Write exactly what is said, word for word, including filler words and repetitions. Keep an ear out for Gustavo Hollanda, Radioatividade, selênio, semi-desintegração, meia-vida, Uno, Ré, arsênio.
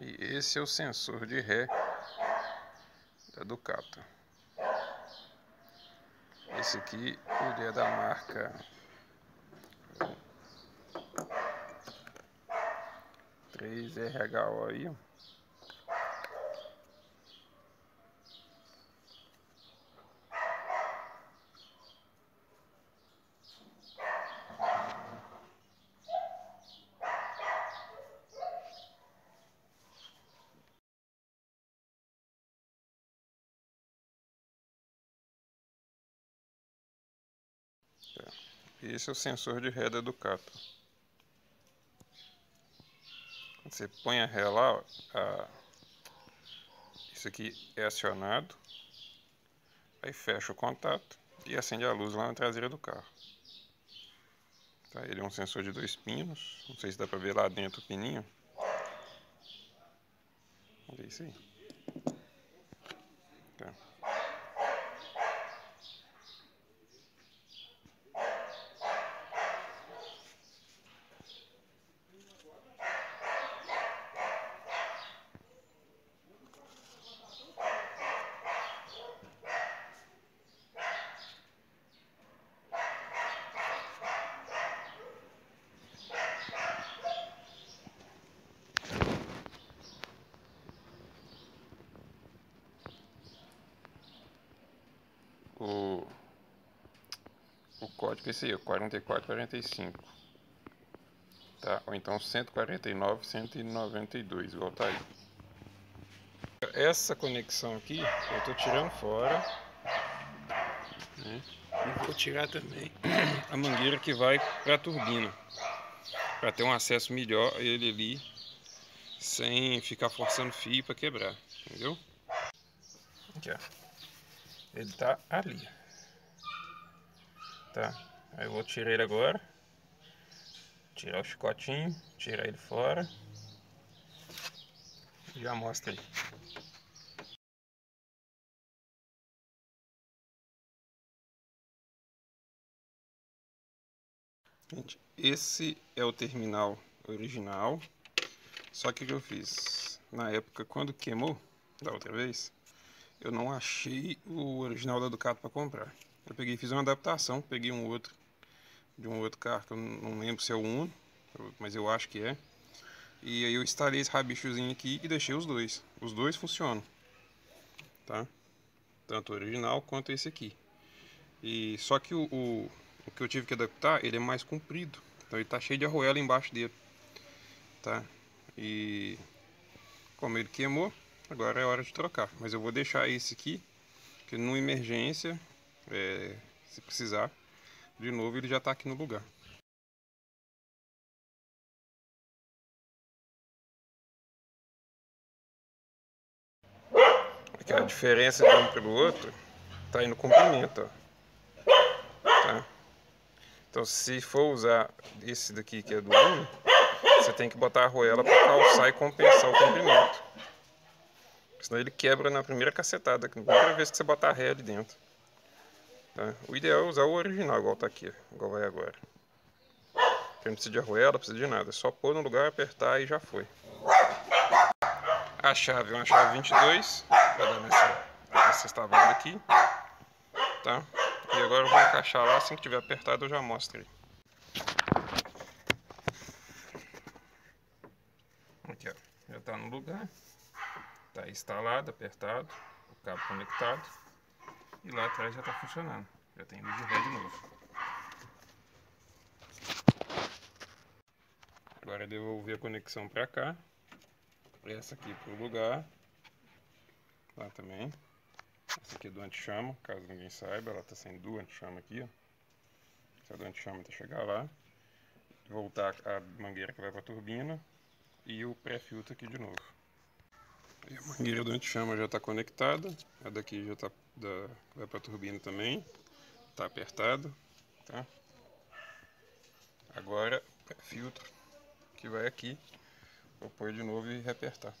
E esse é o sensor de ré da Ducato. Esse aqui ele é da marca três R H O aí. Esse é o sensor de ré da Ducato. Quando você põe a ré lá, a... isso aqui é acionado, aí fecha o contato e acende a luz lá na traseira do carro. Tá, ele é um sensor de dois pinos, não sei se dá pra ver lá dentro o pininho. Olha isso aí. Tá. O, o código é esse aí, quarenta e quatro quarenta e cinco, tá? Ou então cento e quarenta e nove, cento e noventa e dois, igual tá aí. Essa conexão aqui eu tô tirando fora, né? E vou tirar também a mangueira que vai para a turbina, para ter um acesso melhor a ele ali, sem ficar forçando fio para quebrar, entendeu? Aqui, ó. Ele tá ali. Tá. Aí eu vou tirar ele agora. Tirar o chicotinho. Tirar ele fora. Já mostra aí. Gente, esse é o terminal original. Só que o que eu fiz? Na época, quando queimou, da outra vez, eu não achei o original da Ducato para comprar. Eu peguei, fiz uma adaptação, peguei um outro de um outro carro, que eu não lembro se é o Uno, mas eu acho que é. E aí eu instalei esse rabichozinho aqui e deixei os dois. Os dois funcionam, tá? Tanto o original quanto esse aqui. E só que o, o, o que eu tive que adaptar, ele é mais comprido, então ele tá cheio de arruela embaixo dele, tá? E como ele queimou, agora é hora de trocar, mas eu vou deixar esse aqui, que numa emergência, é, se precisar, de novo ele já está aqui no lugar. Aqui, a diferença de um para o outro está aí no comprimento, ó. Tá? Então se for usar esse daqui que é do Uno, você tem que botar a arruela para calçar e compensar o comprimento. Senão ele quebra na primeira cacetada, na primeira vez que você botar a ré ali dentro. Tá? O ideal é usar o original, igual tá aqui, igual vai agora. Porque não precisa de arruela, não precisa de nada. É só pôr no lugar, apertar e já foi. A chave é uma chave vinte e dois, vai dar nessa, nessa estavala aqui. Tá? E agora eu vou encaixar lá, assim que tiver apertado eu já mostro aí. Aqui, ó, já tá no lugar. Tá instalado, apertado, o cabo conectado, e lá atrás já tá funcionando, já tem luz de ré de novo. Agora é devolver a conexão para cá, essa aqui pro lugar, lá também. Essa aqui é do anti-chama, caso ninguém saiba, ela tá saindo do anti-chama aqui, ó. Essa é do anti-chama até chegar lá, voltar a mangueira que vai pra turbina e o pré-filtro aqui de novo. E a mangueira do anti-chama já está conectada, a daqui já está da, vai para a turbina também, está apertado, tá? Agora o filtro que vai aqui, vou pôr de novo e reapertar.